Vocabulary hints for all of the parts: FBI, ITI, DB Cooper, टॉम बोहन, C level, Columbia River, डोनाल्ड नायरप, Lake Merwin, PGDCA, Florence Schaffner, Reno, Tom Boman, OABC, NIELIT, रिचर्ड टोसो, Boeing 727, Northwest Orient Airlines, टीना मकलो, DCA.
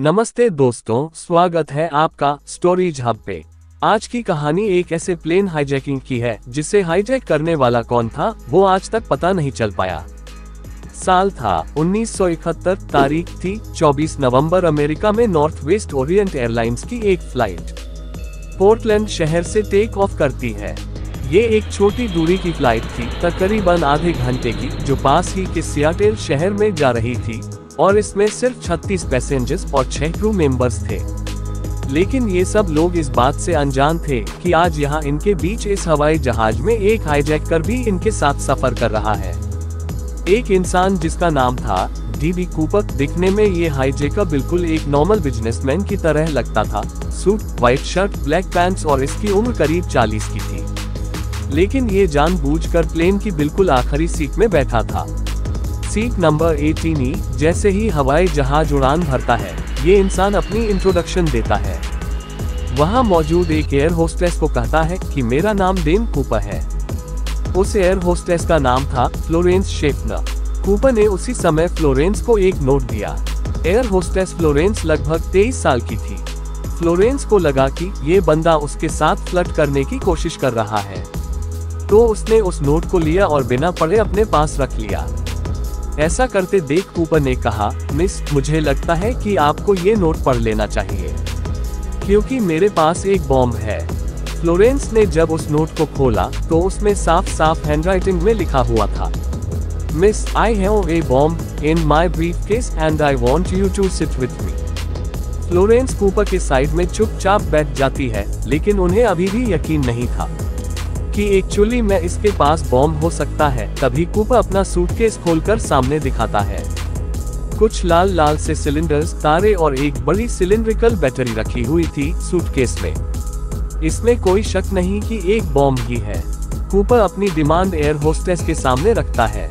नमस्ते दोस्तों, स्वागत है आपका स्टोरीज हब पे। आज की कहानी एक ऐसे प्लेन हाईजैकिंग की है जिसे हाईजैक करने वाला कौन था वो आज तक पता नहीं चल पाया। साल था 1971, तारीख थी 24 नवंबर। अमेरिका में नॉर्थवेस्ट ओरिएंट एयरलाइंस की एक फ्लाइट पोर्टलैंड शहर से टेक ऑफ करती है। ये एक छोटी दूरी की फ्लाइट थी, तकरीबन आधे घंटे की, जो पास ही के सियाटल शहर में जा रही थी और इसमें सिर्फ 36 पैसेंजर्स और 6 क्रू मेंबर्स थे। लेकिन ये सब लोग इस बात से अनजान थे कि आज यहाँ इनके बीच इस हवाई जहाज में एक हाईजैकर भी इनके साथ सफर कर रहा है। एक इंसान जिसका नाम था डीबी कूपर। दिखने में ये हाईजैकर बिल्कुल एक नॉर्मल बिजनेसमैन की तरह लगता था। Suit, white shirt, black pants, और इसकी उम्र करीब 40 की थी। लेकिन ये जानबूझकर प्लेन की बिल्कुल आखिरी सीट में बैठा था, सीट नंबर 18। जैसे ही हवाई जहाज उड़ान भरता है, ये इंसान अपनी इंट्रोडक्शन देता है। वहाँ मौजूद एक एयर होस्टेस को कहता है कि मेरा नाम डेन कूपर है। उस एयर होस्टेस का नाम था फ्लोरेंस शेफनर। कूपर ने उसी समय फ्लोरेंस को एक नोट दिया। एयर होस्टेस फ्लोरेंस लगभग 23 साल की थी। फ्लोरेंस को लगा कि ये बंदा उसके साथ फ्लर्ट करने की कोशिश कर रहा है, तो उसने उस नोट को लिया और बिना पढ़े अपने पास रख लिया। ऐसा करते देख कूपर ने कहा, मिस, मुझे लगता है कि आपको ये नोट पढ़ लेना चाहिए क्योंकि मेरे पास एक बॉम्ब है। फ्लोरेंस ने जब उस नोट को खोला तो उसमें साफ साफ हैंडराइटिंग में लिखा हुआ था, miss, I have a bomb in my briefcase and I want you to sit with me. Florence Cooper के साइड में चुपचाप बैठ जाती है, लेकिन उन्हें अभी भी यकीन नहीं था कि एक्चुअली में इसके पास बॉम्ब हो सकता है। तभी कूपर अपना सूटकेस खोलकर सामने दिखाता है, कुछ लाल लाल से सिलेंडर्स, तारे और एक बड़ी सिलेंड्रिकल बैटरी रखी हुई थी सूटकेस में। इसमें कोई शक नहीं कि एक बॉम्ब ही है। कूपर अपनी डिमांड एयर होस्टेस के सामने रखता है,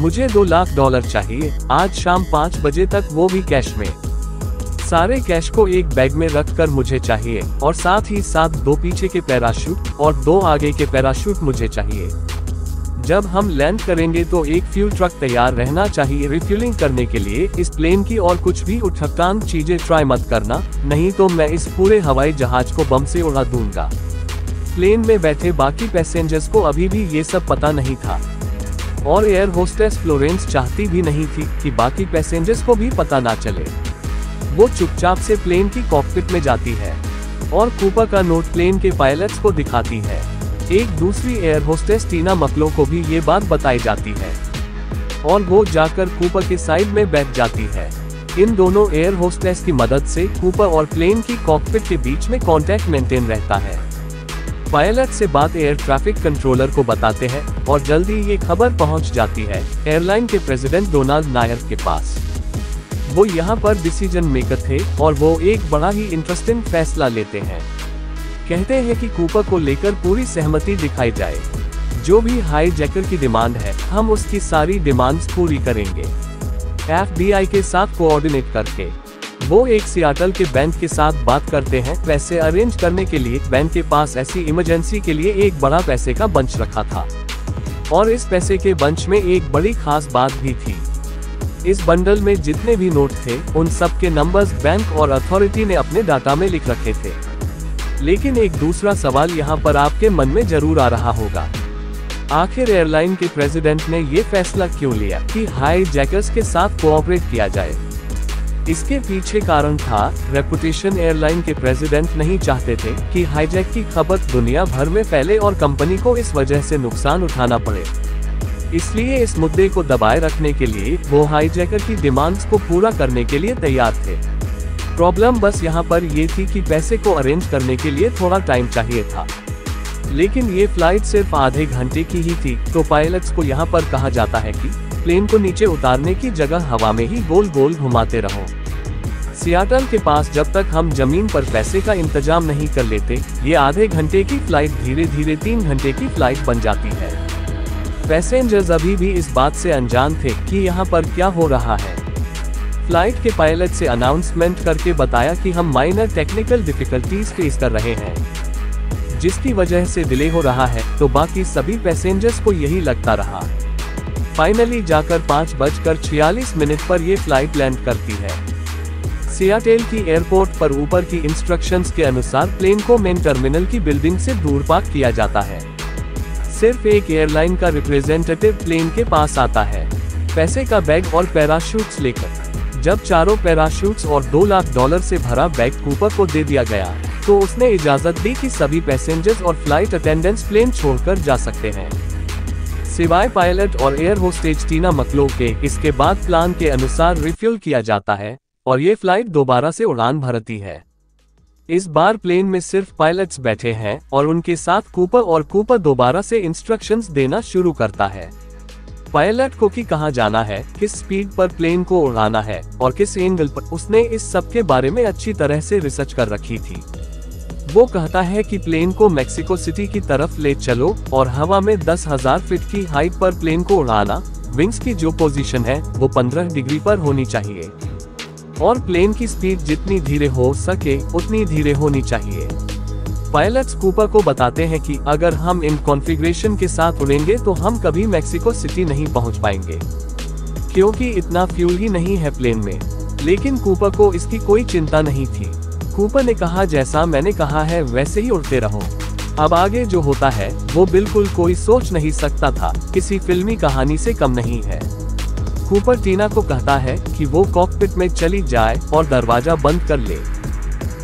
मुझे $2 लाख चाहिए आज शाम 5 बजे तक, वो भी कैश में। सारे कैश को एक बैग में रख कर मुझे चाहिए, और साथ ही साथ 2 पीछे के पैराशूट और 2 आगे के पैराशूट मुझे चाहिए। जब हम लैंड करेंगे तो एक फ्यूल ट्रक तैयार रहना चाहिए रिफ्यूलिंग करने के लिए इस प्लेन की, और कुछ भी उठकटांग चीजें ट्राई मत करना, नहीं तो मैं इस पूरे हवाई जहाज को बम से उड़ा दूंगा। प्लेन में बैठे बाकी पैसेंजर्स को अभी भी ये सब पता नहीं था, और एयर होस्टेस फ्लोरेंस चाहती भी नहीं थी कि बाकी पैसेंजर्स को भी पता ना चले। वो चुपचाप से प्लेन की कॉकपिट में जाती है और कूपर का नोट प्लेन के पायलट्स को दिखाती है। एक दूसरी एयर होस्टेस टीना मकलो को भी ये बात बताई जाती है, और वो जाकर कूपर के साइड में बैठ जाती है। इन दोनों एयर होस्टेस की मदद से कूपर और प्लेन की कॉकपिट के बीच में कांटेक्ट मेंटेन रहता है। पायलट से बात एयर ट्रैफिक कंट्रोलर को बताते हैं, और जल्दी ये खबर पहुँच जाती है एयरलाइन के प्रेसिडेंट डोनाल्ड नायरप के पास। वो यहाँ पर डिसीजन मेकर थे, और वो एक बड़ा ही इंटरेस्टिंग फैसला लेते हैं। कहते हैं कि कूपर को लेकर पूरी सहमति दिखाई जाए, जो भी हाईजैकर की डिमांड है हम उसकी सारी डिमांड्स पूरी करेंगे। FBI के साथ कोऑर्डिनेट करके वो एक सियाटल के बैंक के साथ बात करते हैं पैसे अरेंज करने के लिए। बैंक के पास ऐसी इमरजेंसी के लिए एक बड़ा पैसे का बंच रखा था, और इस पैसे के बंच में एक बड़ी खास बात भी थी। इस बंडल में जितने भी नोट थे उन सब के नंबर्स बैंक और अथॉरिटी ने अपने डाटा में लिख रखे थे। लेकिन एक दूसरा सवाल यहाँ पर आपके मन में जरूर आ रहा होगा, आखिर एयरलाइन के प्रेसिडेंट ने ये फैसला क्यों लिया कि हाईजैकर्स के साथ कोऑपरेट किया जाए? इसके पीछे कारण था रेपुटेशन। एयरलाइन के प्रेसिडेंट नहीं चाहते थे कि हाईजैक की खबर दुनिया भर में फैले और कंपनी को इस वजह से नुकसान उठाना पड़े। इसलिए इस मुद्दे को दबाए रखने के लिए वो हाईजैकर की डिमांड्स को पूरा करने के लिए तैयार थे। प्रॉब्लम बस यहाँ पर ये थी कि पैसे को अरेंज करने के लिए थोड़ा टाइम चाहिए था, लेकिन ये फ्लाइट सिर्फ आधे घंटे की ही थी। तो पायलट्स को यहाँ पर कहा जाता है कि प्लेन को नीचे उतारने की जगह हवा में ही गोल गोल घुमाते रहो सियाटल के पास, जब तक हम जमीन पर पैसे का इंतजाम नहीं कर लेते। ये आधे घंटे की फ्लाइट धीरे धीरे 3 घंटे की फ्लाइट बन जाती है। पैसेंजर्स अभी भी इस बात से अनजान थे कि यहाँ पर क्या हो रहा है। फ्लाइट के पायलट से अनाउंसमेंट करके बताया कि हम माइनर टेक्निकल डिफिकल्टीज फेस कर रहे हैं, जिसकी वजह से डिले हो रहा है। तो बाकी सभी पैसेंजर्स को यही लगता रहा। फाइनली जाकर 5:46 पर यह फ्लाइट लैंड करती है। सियाटेल की एयरपोर्ट पर ऊपर की इंस्ट्रक्शंस के अनुसार प्लेन को मेन टर्मिनल की बिल्डिंग से दूर पार्क किया जाता है। सिर्फ एक एयरलाइन का रिप्रेजेंटेटिव प्लेन के पास आता है, पैसे का बैग और पैराशूट्स लेकर। जब चारों पैराशूट्स और $2,00,000 से भरा बैग कूपर को दे दिया गया तो उसने इजाजत दी कि सभी पैसेंजर्स और फ्लाइट अटेंडेंट्स प्लेन छोड़कर जा सकते हैं, सिवाय पायलट और एयर होस्टेज टीना मकलो के। इसके बाद प्लान के अनुसार रिफ्यूल किया जाता है और ये फ्लाइट दोबारा से उड़ान भरती है। इस बार प्लेन में सिर्फ पायलट्स बैठे हैं और उनके साथ कूपर, और कूपर दोबारा से इंस्ट्रक्शंस देना शुरू करता है पायलट को कि कहाँ जाना है, किस स्पीड पर प्लेन को उड़ाना है और किस एंगल पर। उसने इस सब के बारे में अच्छी तरह से रिसर्च कर रखी थी। वो कहता है कि प्लेन को मेक्सिको सिटी की तरफ ले चलो और हवा में 10,000 फीट की हाइट पर प्लेन को उड़ाना। विंग्स की जो पोजीशन है वो 15 डिग्री पर होनी चाहिए और प्लेन की स्पीड जितनी धीरे हो सके उतनी धीरे होनी चाहिए। पायलट्स कूपर को बताते हैं कि अगर हम इन कॉन्फ़िगरेशन के साथ उड़ेंगे तो हम कभी मेक्सिको सिटी नहीं पहुँच पाएंगे क्योंकि इतना फ्यूल ही नहीं है प्लेन में। लेकिन कूपर को इसकी कोई चिंता नहीं थी। कूपर ने कहा, जैसा मैंने कहा है वैसे ही उड़ते रहो, अब आगे जो होता है वो बिल्कुल कोई सोच नहीं सकता था, किसी फिल्मी कहानी से कम नहीं है। कूपर टीना को कहता है कि वो कॉकपिट में चली जाए और दरवाजा बंद कर ले।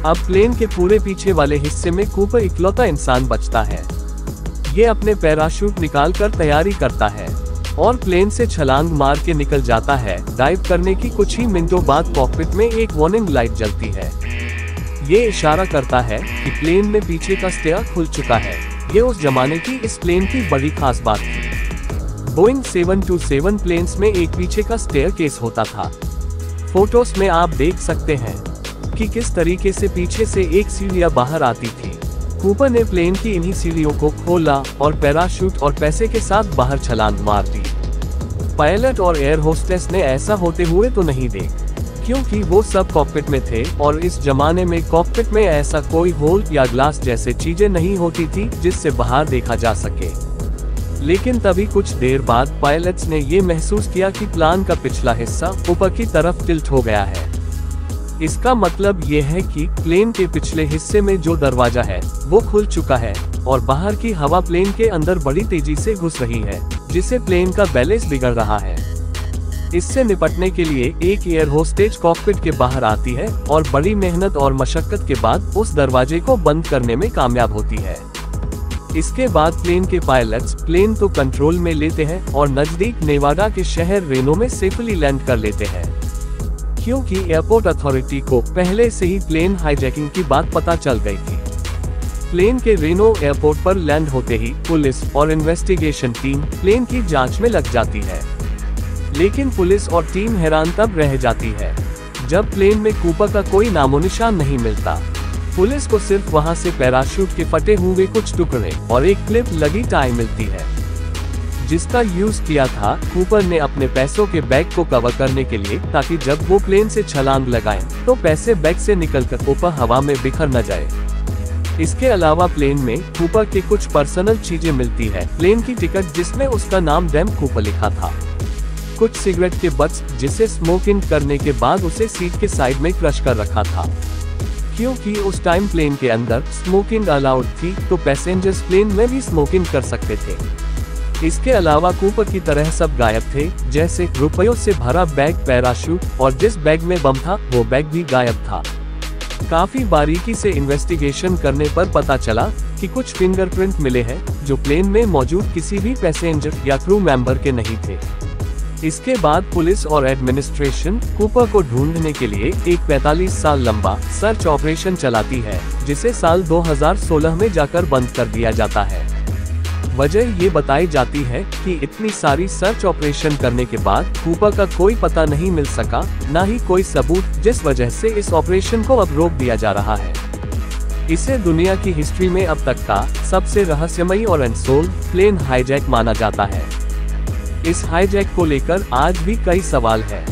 अब प्लेन के पूरे पीछे वाले हिस्से में कूपर इकलौता इंसान बचता है। ये अपने पैराशूट निकाल कर तैयारी करता है और प्लेन से छलांग मार के निकल जाता है। डाइव करने की कुछ ही मिनटों बाद कॉकपिट में एक वार्निंग लाइट जलती है। ये इशारा करता है कि प्लेन में पीछे का स्टेयर खुल चुका है। ये उस जमाने की इस प्लेन की बड़ी खास बात थी। बोइंग 727 प्लेन्स में एक पीछे का स्टेयर केस होता था। फोटोस में आप देख सकते हैं कि किस तरीके से पीछे से एक सीढ़ियां बाहर आती थी। कूपर ने प्लेन की इन्हीं सीढ़ियों को खोला और पैराशूट और पैसे के साथ बाहर छलांग मार दी। पायलट और एयर होस्टेस ने ऐसा होते हुए तो नहीं देखा क्योंकि वो सब कॉकपिट में थे और इस जमाने में कॉकपिट में ऐसा कोई होल या ग्लास जैसे चीजें नहीं होती थी जिससे बाहर देखा जा सके। लेकिन तभी कुछ देर बाद पायलट्स ने ये महसूस किया कि प्लान का पिछला हिस्सा ऊपर की तरफ टिल्ट हो गया है। इसका मतलब ये है कि प्लेन के पिछले हिस्से में जो दरवाजा है वो खुल चुका है और बाहर की हवा प्लेन के अंदर बड़ी तेजी से घुस रही है जिससे प्लेन का बैलेंस बिगड़ रहा है। इससे निपटने के लिए एक एयर होस्टेज कॉकपिट के बाहर आती है और बड़ी मेहनत और मशक्कत के बाद उस दरवाजे को बंद करने में कामयाब होती है। इसके बाद प्लेन के पायलट्स प्लेन तो कंट्रोल में लेते हैं और नजदीक नेवाडा के शहर रेनो में सेफली लैंड कर लेते हैं क्योंकि एयरपोर्ट अथॉरिटी को पहले से ही प्लेन हाईजैकिंग की बात पता चल गई थी। प्लेन के रेनो एयरपोर्ट पर लैंड होते ही पुलिस और इन्वेस्टिगेशन टीम प्लेन की जाँच में लग जाती है। लेकिन पुलिस और टीम हैरान तब रह जाती है जब प्लेन में कूपर का कोई नामो निशान नहीं मिलता। पुलिस को सिर्फ वहां से पैराशूट के फटे हुए कुछ टुकड़े और एक क्लिप लगी टाई मिलती है जिसका यूज किया था कूपर ने अपने पैसों के बैग को कवर करने के लिए, ताकि जब वो प्लेन से छलांग लगाएं तो पैसे बैग से निकलकर ऊपर हवा में बिखर न जाए। इसके अलावा प्लेन में कूपर के कुछ पर्सनल चीजें मिलती है, प्लेन की टिकट जिसमें उसका नाम डैम कूपर लिखा था, कुछ सिगरेट के बट्स जिसे स्मोकिंग करने के बाद उसे सीट के साइड में क्रश कर रखा था क्योंकि उस टाइम प्लेन के अंदर स्मोकिंग अलाउड थी तो पैसेंजर्स प्लेन में भी स्मोकिंग कर सकते थे। इसके अलावा कूपर की तरह सब गायब थे, जैसे रुपयों से भरा बैग, पैराशूट और जिस बैग में बम था वो बैग भी गायब था। काफी बारीकी से इन्वेस्टिगेशन करने पर पता चला कि कुछ फिंगरप्रिंट मिले हैं जो प्लेन में मौजूद किसी भी पैसेंजर या क्रू मेंबर के नहीं थे। इसके बाद पुलिस और एडमिनिस्ट्रेशन कूपर को ढूंढने के लिए एक 45 साल लंबा सर्च ऑपरेशन चलाती है जिसे साल 2016 में जाकर बंद कर दिया जाता है। वजह ये बताई जाती है कि इतनी सारी सर्च ऑपरेशन करने के बाद कूपर का कोई पता नहीं मिल सका, ना ही कोई सबूत, जिस वजह से इस ऑपरेशन को अब रोक दिया जा रहा है। इसे दुनिया की हिस्ट्री में अब तक का सबसे रहस्यमयी और अनसोल्ड प्लेन हाईजैक माना जाता है। इस हाईजैक को लेकर आज भी कई सवाल हैं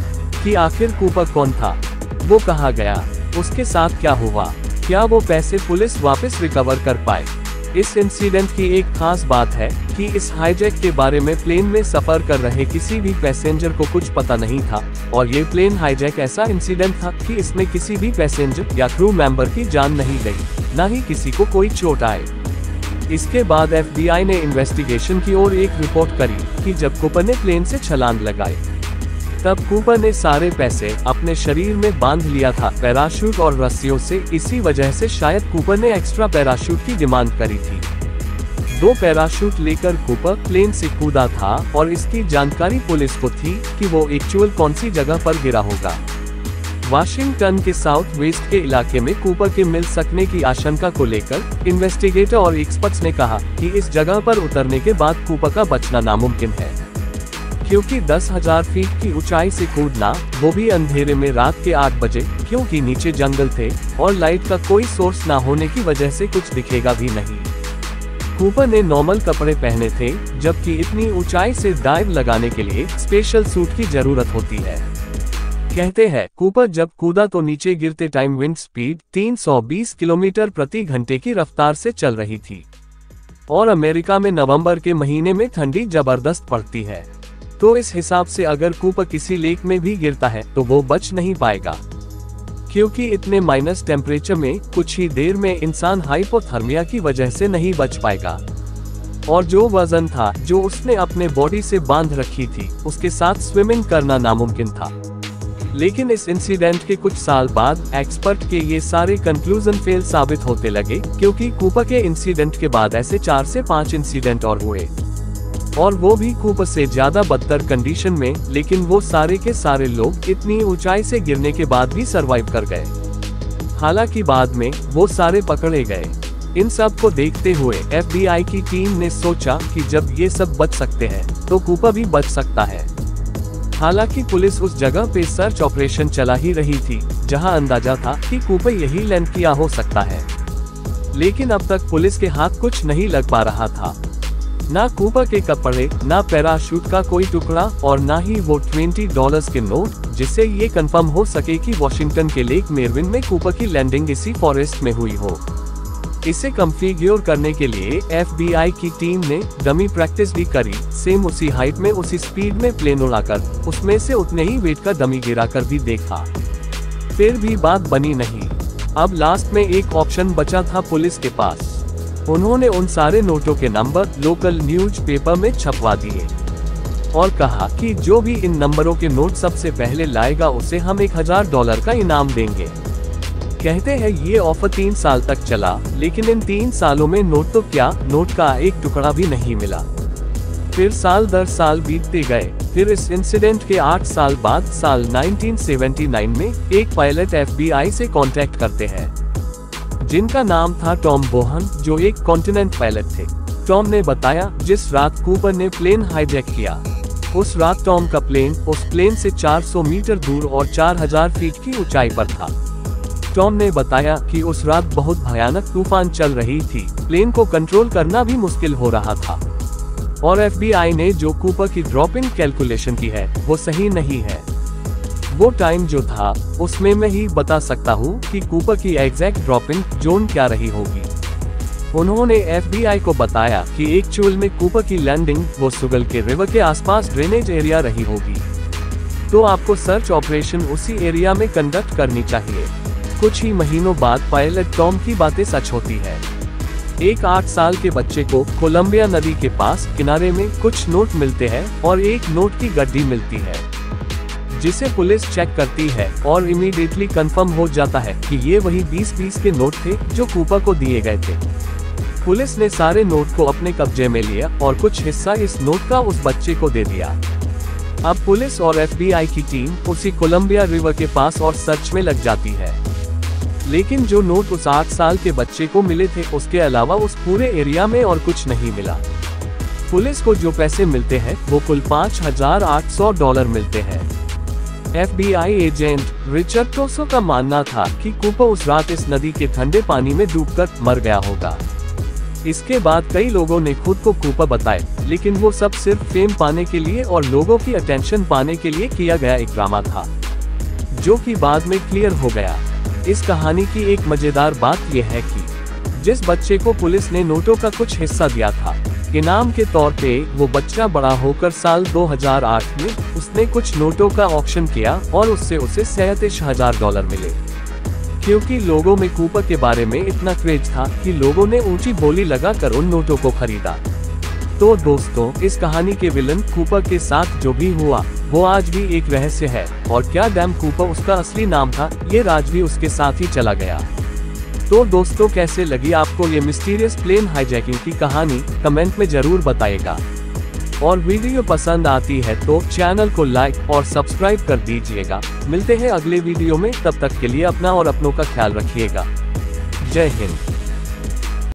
कि आखिर कूपर कौन था, वो कहाँ गया, उसके साथ क्या हुआ, क्या वो पैसे पुलिस वापस रिकवर कर पाए। इस इंसिडेंट की एक खास बात है कि इस हाईजैक के बारे में प्लेन में सफर कर रहे किसी भी पैसेंजर को कुछ पता नहीं था, और ये प्लेन हाईजैक ऐसा इंसिडेंट था कि इसमें किसी भी पैसेंजर या क्रू मेंबर की जान नहीं गई, न ही किसी को कोई चोट आई। इसके बाद FBI ने इन्वेस्टिगेशन की ओर एक रिपोर्ट करी कि जब कूपर ने प्लेन से छलांग लगाए तब कूपर ने सारे पैसे अपने शरीर में बांध लिया था पैराशूट और रस्सियों से। इसी वजह से शायद कूपर ने एक्स्ट्रा पैराशूट की डिमांड करी थी। 2 पैराशूट लेकर कूपर प्लेन से कूदा था और इसकी जानकारी पुलिस को थी कि वो एक्चुअल कौन सी जगह पर गिरा होगा। वाशिंगटन के साउथ वेस्ट के इलाके में कूपर के मिल सकने की आशंका को लेकर इन्वेस्टिगेटर और एक्सपर्ट्स ने कहा कि इस जगह पर उतरने के बाद कूपर का बचना नामुमकिन है, क्योंकि 10,000 फीट की ऊंचाई से कूदना, वो भी अंधेरे में रात के 8 बजे, क्योंकि नीचे जंगल थे और लाइट का कोई सोर्स ना होने की वजह से कुछ दिखेगा भी नहीं। कूपर ने नॉर्मल कपड़े पहने थे, जबकि इतनी ऊंचाई से डाइव लगाने के लिए स्पेशल सूट की जरूरत होती है। कहते हैं कूपर जब कूदा तो नीचे गिरते टाइम विंड स्पीड 320 किलोमीटर प्रति घंटे की रफ्तार से चल रही थी, और अमेरिका में नवंबर के महीने में ठंडी जबरदस्त पड़ती है, तो इस हिसाब से अगर कूपर किसी लेक में भी गिरता है तो वो बच नहीं पाएगा, क्योंकि इतने माइनस टेम्परेचर में कुछ ही देर में इंसान हाइपोथर्मिया की वजह से नहीं बच पाएगा। और जो वजन था जो उसने अपने बॉडी से बांध रखी थी, उसके साथ स्विमिंग करना नामुमकिन था। लेकिन इस इंसिडेंट के कुछ साल बाद एक्सपर्ट के ये सारे कंक्लूजन फेल साबित होते लगे, क्योंकि कूपर के इंसिडेंट के बाद ऐसे 4 से 5 इंसिडेंट और हुए, और वो भी कूपर से ज्यादा बदतर कंडीशन में। लेकिन वो सारे के सारे लोग इतनी ऊंचाई से गिरने के बाद भी सरवाइव कर गए। हालांकि बाद में वो सारे पकड़े गए। इन सब को देखते हुए FBI की टीम ने सोचा कि जब ये सब बच सकते हैं तो कूपर भी बच सकता है। हालांकि पुलिस उस जगह पे सर्च ऑपरेशन चला ही रही थी जहां अंदाजा था कि कूपर यही लैंड किया हो सकता है, लेकिन अब तक पुलिस के हाथ कुछ नहीं लग पा रहा था, ना कूपर के कपड़े, ना पैराशूट का कोई टुकड़ा, और ना ही वो $20 के नोट जिससे ये कंफर्म हो सके कि वॉशिंगटन के लेक मेरविन में कूपर की लैंडिंग इसी फॉरेस्ट में हुई हो। इसे कॉन्फ़िगर करने के लिए FBI की टीम ने डमी प्रैक्टिस भी करी, सेम उसी हाइट में उसी स्पीड में प्लेन उड़ाकर उसमें से उतने ही वेट का डमी गिराकर भी देखा, फिर भी बात बनी नहीं। अब लास्ट में एक ऑप्शन बचा था पुलिस के पास। उन्होंने उन सारे नोटों के नंबर लोकल न्यूज़पेपर में छपवा दिए और कहा कि जो भी इन नंबरों के नोट सबसे पहले लाएगा उसे हम $1,000 का इनाम देंगे। कहते हैं ये ऑफर 3 साल तक चला, लेकिन इन 3 सालों में नोट तो क्या, नोट का एक टुकड़ा भी नहीं मिला। फिर साल दर साल बीतते गए। फिर इस इंसिडेंट के 8 साल बाद साल 1979 में एक पायलट FBI से कांटेक्ट करते हैं, जिनका नाम था टॉम बोहन, जो एक कॉन्टिनेंट पायलट थे। टॉम ने बताया जिस रात कूपर ने प्लेन हाईजैक किया, उस रात टॉम का प्लेन उस प्लेन से 400 मीटर दूर और 4000 फीट की ऊंचाई पर था। टॉम ने बताया कि उस रात बहुत भयानक तूफान चल रही थी, प्लेन को कंट्रोल करना भी मुश्किल हो रहा था, और FBI ने जो कूपर की ड्रॉपिंग कैलकुलेशन की है वो सही नहीं है। वो टाइम जो था उसमें मैं ही बता सकता हूँ कि कूपर की एग्जैक्ट ड्रॉपिंग जोन क्या रही होगी। उन्होंने FBI को बताया कि एक्चुअल में कूपर की लैंडिंग वो सुगल के रिवर के आसपास ड्रेनेज एरिया रही होगी, तो आपको सर्च ऑपरेशन उसी एरिया में कंडक्ट करनी चाहिए। कुछ ही महीनों बाद पायलट टॉम की बातें सच होती है। एक 8 साल के बच्चे को कोलंबिया नदी के पास किनारे में कुछ नोट मिलते हैं और एक नोट की गड्डी मिलती है, जिसे पुलिस चेक करती है और इमीडिएटली कंफर्म हो जाता है कि ये वही 20-20 के नोट थे जो कूपर को दिए गए थे। पुलिस ने सारे नोट को अपने कब्जे में लिया और कुछ हिस्सा इस नोट का उस बच्चे को दे दिया। अब पुलिस और FBI की टीम उसी कोलंबिया रिवर के पास और सर्च में लग जाती है, लेकिन जो नोट उस 8 साल के बच्चे को मिले थे उसके अलावा उस पूरे एरिया में और कुछ नहीं मिला। पुलिस को जो पैसे मिलते हैं वो कुल $5,800 मिलते हैं। FBI एजेंट रिचर्ड टोसो का मानना था कि कूपर उस रात इस नदी के ठंडे पानी में डूबकर मर गया होगा। इसके बाद कई लोगों ने खुद को कूपर बताया, लेकिन वो सब सिर्फ फेम पाने के लिए और लोगों की अटेंशन पाने के लिए किया गया एक ड्रामा था, जो कि बाद में क्लियर हो गया। इस कहानी की एक मजेदार बात यह है कि जिस बच्चे को पुलिस ने नोटों का कुछ हिस्सा दिया था। इनाम के तौर पे वो बच्चा बड़ा होकर साल 2008 में उसने कुछ नोटों का ऑक्शन किया और उससे उसे $37,000 मिले। क्योंकि लोगों में कूपर के बारे में इतना क्रेज था कि लोगों ने ऊंची बोली लगाकर उन नोटों को खरीदा। तो दोस्तों, इस कहानी के विलन कूपर के साथ जो भी हुआ वो आज भी एक रहस्य है। और क्या डैम कूपर उसका असली नाम था, ये राज भी उसके साथ ही चला गया। तो दोस्तों, कैसे लगी आपको ये मिस्टीरियस प्लेन हाईजैकिंग की कहानी, कमेंट में जरूर बताइएगा। और वीडियो पसंद आती है तो चैनल को लाइक और सब्सक्राइब कर दीजिएगा। मिलते हैं अगले वीडियो में, तब तक के लिए अपना और अपनों का ख्याल रखिएगा। जय हिंद।